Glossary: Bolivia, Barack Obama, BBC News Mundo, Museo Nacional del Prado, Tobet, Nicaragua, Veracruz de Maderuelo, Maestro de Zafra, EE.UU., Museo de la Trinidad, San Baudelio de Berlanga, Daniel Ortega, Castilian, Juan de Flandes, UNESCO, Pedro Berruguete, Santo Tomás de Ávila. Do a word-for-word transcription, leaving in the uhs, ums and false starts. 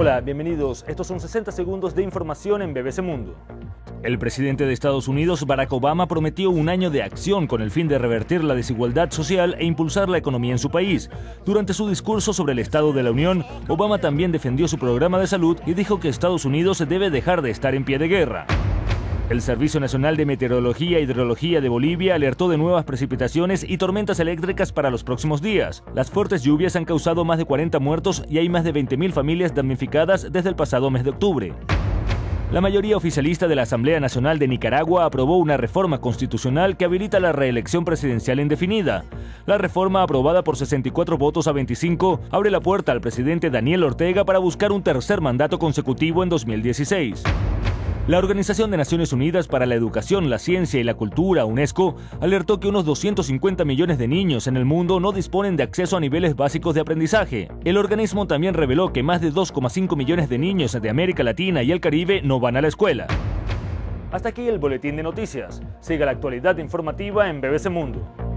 Hola, bienvenidos. Estos son sesenta segundos de información en B B C Mundo. El presidente de Estados Unidos, Barack Obama, prometió un año de acción con el fin de revertir la desigualdad social e impulsar la economía en su país. Durante su discurso sobre el Estado de la Unión, Obama también defendió su programa de salud y dijo que Estados Unidos debe dejar de estar en pie de guerra. El Servicio Nacional de Meteorología e Hidrología de Bolivia alertó de nuevas precipitaciones y tormentas eléctricas para los próximos días. Las fuertes lluvias han causado más de cuarenta muertos y hay más de veinte mil familias damnificadas desde el pasado mes de octubre. La mayoría oficialista de la Asamblea Nacional de Nicaragua aprobó una reforma constitucional que habilita la reelección presidencial indefinida. La reforma, aprobada por sesenta y cuatro votos a veinticinco, abre la puerta al presidente Daniel Ortega para buscar un tercer mandato consecutivo en dos mil dieciséis. La Organización de Naciones Unidas para la Educación, la Ciencia y la Cultura, UNESCO, alertó que unos doscientos cincuenta millones de niños en el mundo no disponen de acceso a niveles básicos de aprendizaje. El organismo también reveló que más de dos coma cinco millones de niños de América Latina y el Caribe no van a la escuela. Hasta aquí el boletín de noticias. Siga la actualidad informativa en B B C Mundo.